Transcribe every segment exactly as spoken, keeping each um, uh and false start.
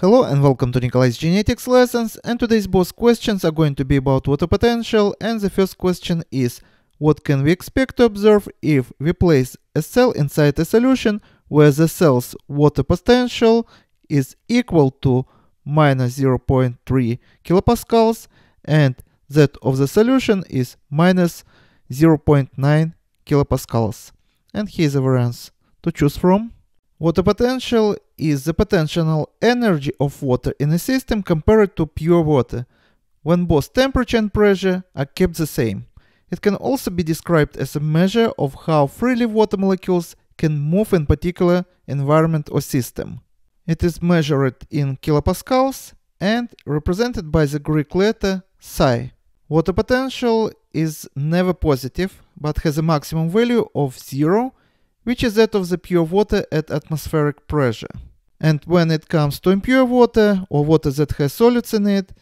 Hello and welcome to Nikolay's Genetics Lessons, and today's both questions are going to be about water potential, and the first question is, what can we expect to observe if we place a cell inside a solution where the cell's water potential is equal to minus zero point three kilopascals and that of the solution is minus zero point nine kilopascals? And here's a variance to choose from. Water potential is the potential energy of water in a system compared to pure water, when both temperature and pressure are kept the same. It can also be described as a measure of how freely water molecules can move in particular environment or system. It is measured in kilopascals and represented by the Greek letter psi. Water potential is never positive, but has a maximum value of zero, which is that of the pure water at atmospheric pressure. And when it comes to impure water, or water that has solutes in it,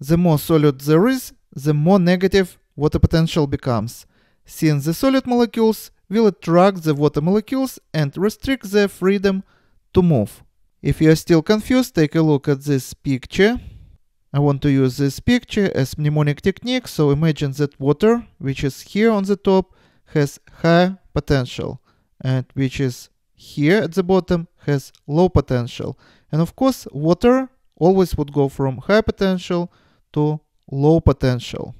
the more solute there is, the more negative water potential becomes, since the solid molecules will attract the water molecules and restrict their freedom to move. If you are still confused, take a look at this picture. I want to use this picture as mnemonic technique, so imagine that water, which is here on the top, has high potential, and which is here at the bottom has low potential. And of course, water always would go from high potential to low potential.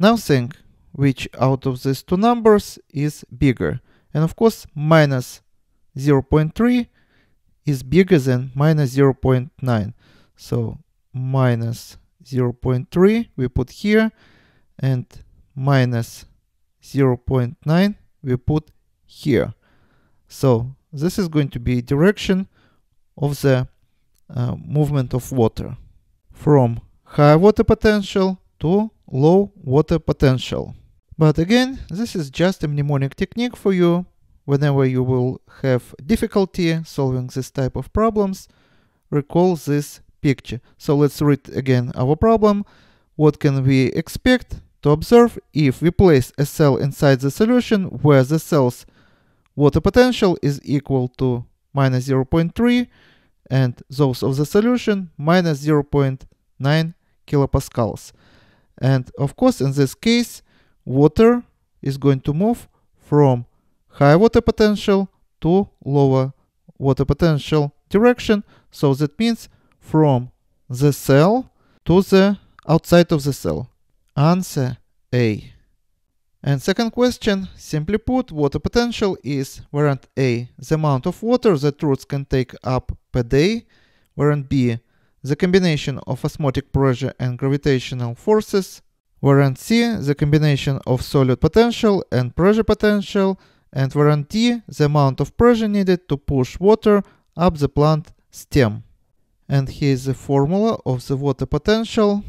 Now think which out of these two numbers is bigger. And of course, minus zero point three is bigger than minus zero point nine. So minus zero point three we put here, and minus zero point nine we put here. So this is going to be direction of the uh, movement of water from high water potential to low water potential. But again, this is just a mnemonic technique for you. Whenever you will have difficulty solving this type of problems, recall this picture. So let's read again our problem. What can we expect to observe if we place a cell inside the solution where the cell's water potential is equal to minus zero point three and those of the solution minus zero point nine kilopascals? And of course, in this case, water is going to move from high water potential to lower water potential direction. So that means from the cell to the outside of the cell. Answer A. And second question, simply put, water potential is variant A, the amount of water that roots can take up per day, variant B, the combination of osmotic pressure and gravitational forces, variant C, the combination of solute potential and pressure potential, and variant D, the amount of pressure needed to push water up the plant stem. And here is the formula of the water potential.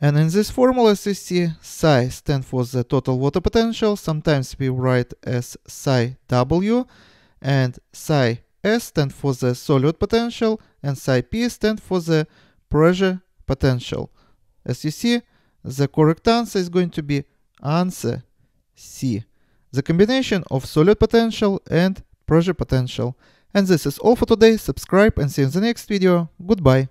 And in this formula, as you see, psi stands for the total water potential. Sometimes we write as psi W, and psi S stands for the solute potential, and psi P stands for the pressure potential. As you see, the correct answer is going to be answer C, the combination of solute potential and pressure potential. And this is all for today. Subscribe and see you in the next video. Goodbye.